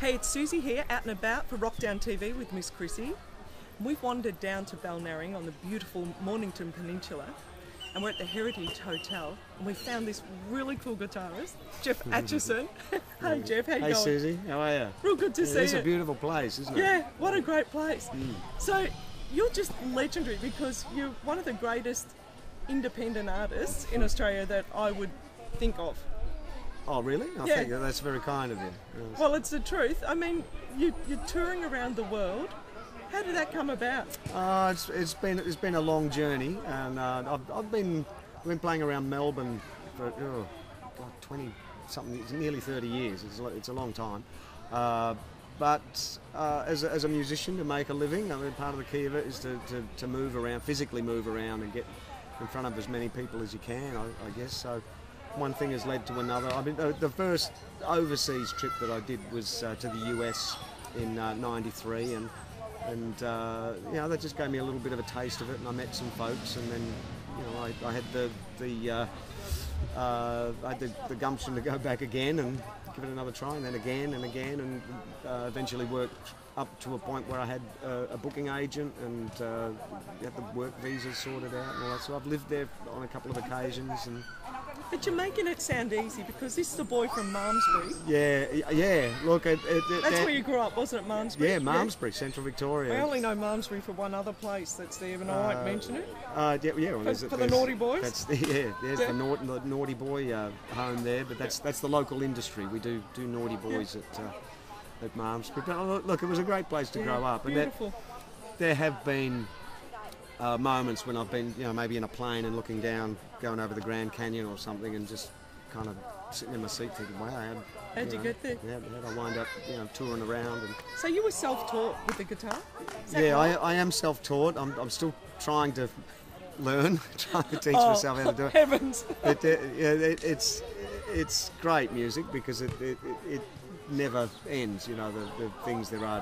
Hey, it's Susie here, out and about for Rockdown TV with Miss Chrissy. We've wandered down to Balnarring on the beautiful Mornington Peninsula, and we're at the Heritage Hotel, and we found this really cool guitarist, Geoff Achison. Hey Geoff, how you going? Hey Susie, how are you? Real good to see you. It's a beautiful place, isn't it? Yeah, what a great place. Mm. So, you're just legendary because you're one of the greatest independent artists in Australia that I would think of. Oh really? I think that's very kind of you. Yes. Well, it's the truth. I mean, you're touring around the world. How did that come about? It's been a long journey, and I've been playing around Melbourne for 20-something, it's nearly 30 years. It's a long time. But as a musician, to make a living, I mean, part of the key of it is to move around, physically move around, and get in front of as many people as you can. I guess so. One thing has led to another. I mean, the first overseas trip that I did was to the US in '93, and you know, that just gave me a little bit of a taste of it, and I met some folks, and then you know I had the gumption to go back again and give it another try, and then again and again, and eventually worked up to a point where I had a booking agent and had the work visas sorted out and all that. So I've lived there on a couple of occasions and. But you're making it sound easy because this is the boy from Malmesbury. Yeah, yeah. Look, that's where you grew up, wasn't it, Malmesbury? Yeah, Malmesbury, yeah. Central Victoria. I only know Malmesbury for one other place that's there, and I won't mention it. Well, for the naughty boys. There's the naughty boy home there, but that's the local industry. We do naughty boys at Malmesbury. But look, it was a great place to grow up, beautiful. And there have been. Moments when I've been, you know, maybe in a plane and looking down, going over the Grand Canyon or something, and just kind of sitting in my seat thinking, wow, how'd you get there? Yeah, how'd I wind up, you know, touring around? And so you were self-taught with the guitar? Yeah, right? I am self-taught. I'm still trying to learn, trying to teach myself how to do it. Heavens! It's great music because it never ends, you know, the things there are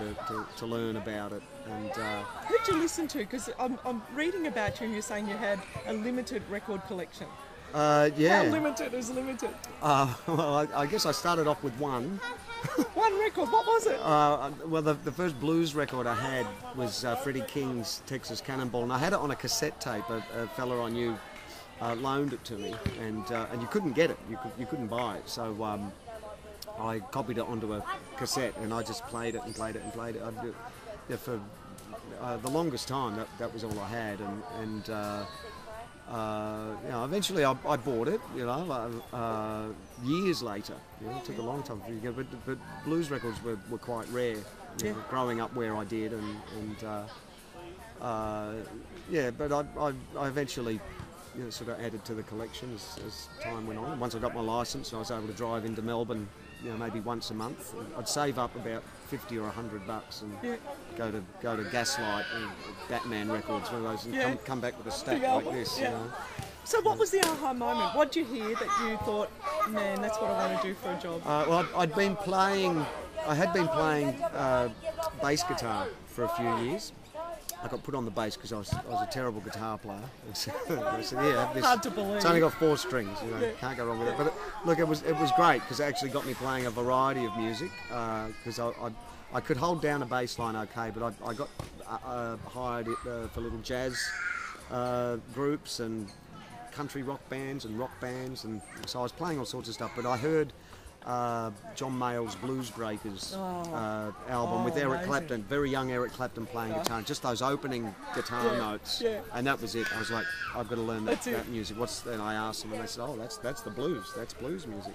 to learn about it. And who'd you listen to? Because I'm reading about you and you're saying you had a limited record collection. Yeah. How limited is limited? Well, I guess I started off with one. One record? What was it? Well, the first blues record I had was Freddie King's Texas Cannonball, and I had it on a cassette tape. A fella I knew loaned it to me, and you couldn't get it. You couldn't buy it. So. I copied it onto a cassette and I just played it and played it and played it. For the longest time, that was all I had. And you know, eventually I bought it, you know, years later. You know, it took a long time to get, but blues records were quite rare, you know, growing up where I did. But I eventually, you know, sort of added to the collection as time went on. Once I got my licence, I was able to drive into Melbourne, you know, maybe once a month. I'd save up about 50 or $100 and go to Gaslight and Batman Records, one of those, and come back with a stack like this. Yeah. You know? So what was the aha moment? What did you hear that you thought, man, that's what I want to do for a job? Well, I had been playing bass guitar for a few years. I got put on the bass because I was a terrible guitar player. I said, hard to believe. It's only got four strings, you know, can't go wrong with it. But it was great because it actually got me playing a variety of music because I could hold down a bass line okay, but I got hired for little jazz groups and country rock bands and rock bands, and so I was playing all sorts of stuff. But I heard John Mayall's Blues Breakers album with Eric Clapton, very young Eric Clapton playing guitar, and just those opening guitar notes, and that was it. I was like, I've got to learn that music. And I asked them, and they said, oh, that's the blues. That's blues music.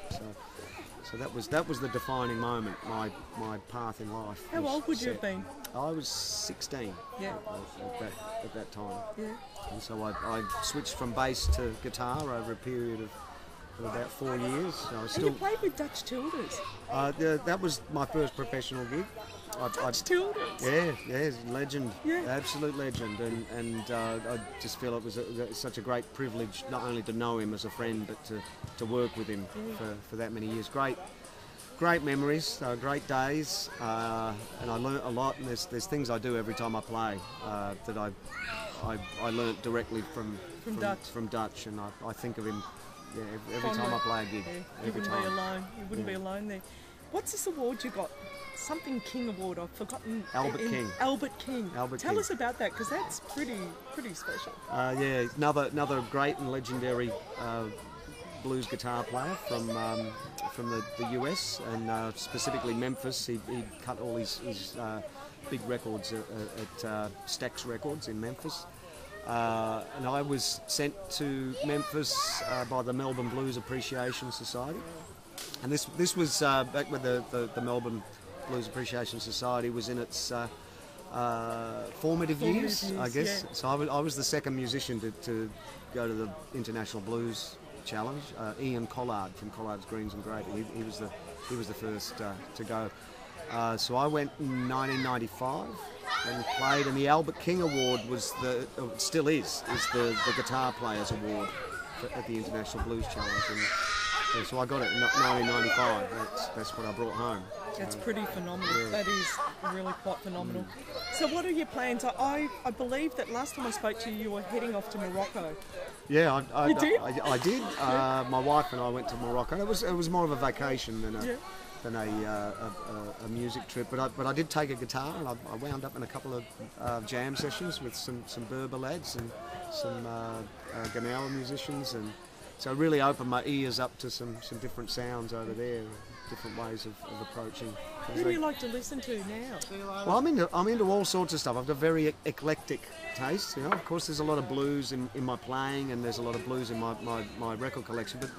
So that was the defining moment, my path in life. How old would you have been? I was 16. Yeah. At that time. Yeah. And so I switched from bass to guitar over a period of. For about 4 years. And you played with Dutch Tilders. That was my first professional gig. Dutch Tilders? Yeah, legend. Yeah. Absolute legend. And I just feel it was such a great privilege not only to know him as a friend, but to work with him for that many years. Great memories, great days, and I learnt a lot. And there's things I do every time I play that I learnt directly from Dutch, and I think of him. Yeah, every time I play a gig. You wouldn't be alone there. What's this award you got? Something King Award, I've forgotten. Albert King. Tell us about that, because that's pretty special. Yeah, another great and legendary blues guitar player from the US, and specifically Memphis. He cut all his big records at Stax Records in Memphis. And I was sent to Memphis by the Melbourne Blues Appreciation Society. And this was back when the Melbourne Blues Appreciation Society was in its formative years, I guess. Yeah. So I was the second musician to go to the International Blues Challenge. Ian Collard from Collard's Greens and Gravy. He was the first to go. So I went in 1995 and played, and the Albert King Award was still is the Guitar Players Award at the International Blues Challenge. And so I got it in 1995. That's what I brought home. That's pretty phenomenal. Yeah. That is really quite phenomenal. Mm. So what are your plans? I believe that last time I spoke to you, you were heading off to Morocco. Yeah, I did. Yeah. My wife and I went to Morocco. It was more of a vacation than a music trip, but I did take a guitar, and I wound up in a couple of jam sessions with some Berber lads and some Gnawa musicians, and so it really opened my ears up to some different sounds over there, different ways of approaching. Who do you like to listen to now? Well, I'm into all sorts of stuff. I've got very eclectic taste. You know, of course, there's a lot of blues in my playing, and there's a lot of blues in my record collection, but.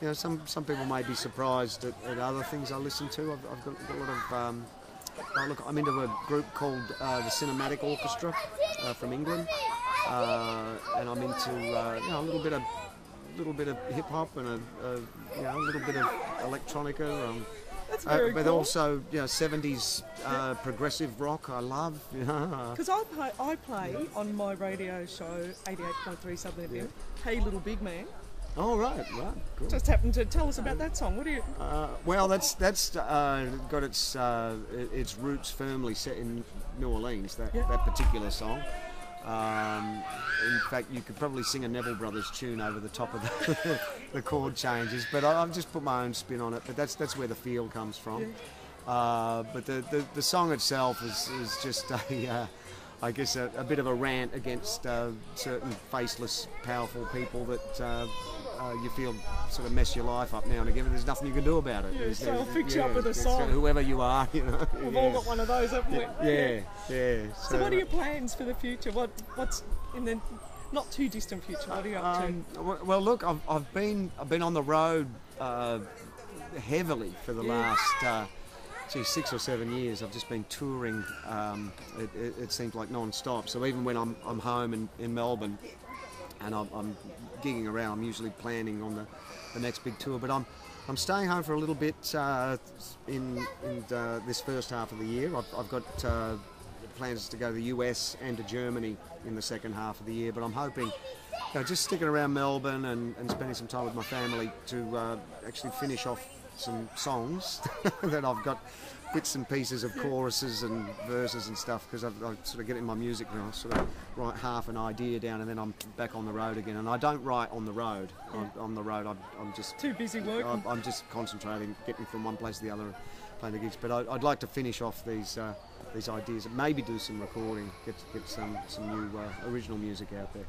You know, some people may be surprised at other things I listen to. I've got a lot of... I'm into a group called the Cinematic Orchestra from England, and I'm into a little bit of hip hop and a little bit of electronica. That's very cool. But also, you know, 70s progressive rock I love. Because I play on my radio show 88.3 Southern FM. Hey Little Big Man. Oh right, cool. Just happened to tell us about that song. What do you? Well, that's got its roots firmly set in New Orleans. That particular song. In fact, you could probably sing a Neville Brothers tune over the top of the chord changes. But I've just put my own spin on it. But that's where the feel comes from. Yeah. But the song itself is just a. I guess a bit of a rant against certain faceless, powerful people that you feel sort of mess your life up now and again, but there's nothing you can do about it. Yeah, so I'll fix you up with a song. Whoever you are, you know. We've all got one of those, haven't we? Yeah. So what are your plans for the future? What's in the not too distant future? What are you up to? Well, look, I've been on the road heavily for the last. 6 or 7 years, I've just been touring. It seems like non-stop. So even when I'm home in Melbourne, and I'm gigging around, I'm usually planning on the next big tour. But I'm staying home for a little bit in this first half of the year. I've got plans to go to the US and to Germany in the second half of the year. But I'm hoping, just sticking around Melbourne and spending some time with my family to actually finish off. Some songs that I've got bits and pieces of choruses and verses and stuff, because I sort of get in my music and I sort of write half an idea down and then I'm back on the road again, and I don't write on the road. On the road I'm just too busy working. I'm just concentrating, getting from one place to the other, playing the gigs, but I'd like to finish off these ideas and maybe do some recording, get some new original music out there.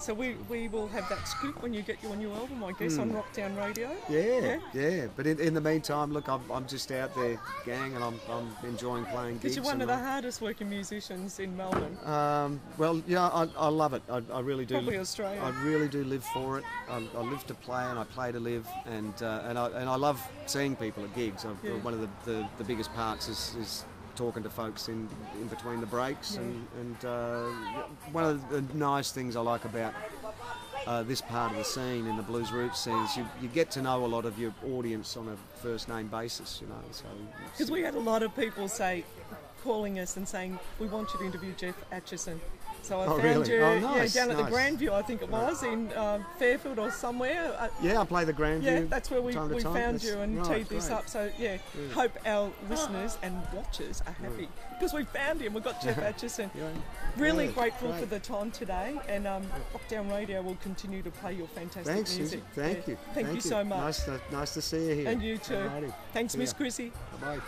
So we will have that scoop when you get your new album, I guess, on Rockdown Radio. Yeah. But in the meantime, look, I'm just out there, gang, and I'm enjoying playing gigs. Because you're one of the hardest working musicians in Melbourne. Well, yeah, I love it. I really do. Probably Australia. I really do live for it. I live to play and I play to live, and I love seeing people at gigs. One of the biggest parts is talking to folks in between the breaks, and one of the nice things I like about this part of the scene, in the blues roots scene, is you get to know a lot of your audience on a first name basis, you know. Because we had a lot of people calling us and saying, we want you to interview Geoff Achison. So I found you down at the Grandview, I think it was, in Fairfield or somewhere. Yeah, I play the Grandview. Yeah, that's where we found you and teed this up. So yeah, hope our listeners and watchers are happy because we found him. We've got Geoff Achison. Really grateful for the time today, and Rockdown Radio will continue to play your fantastic music. Thank you. Thank you so much. Nice to see you here. And you too. Thanks, Miss Chrissy. Bye-bye.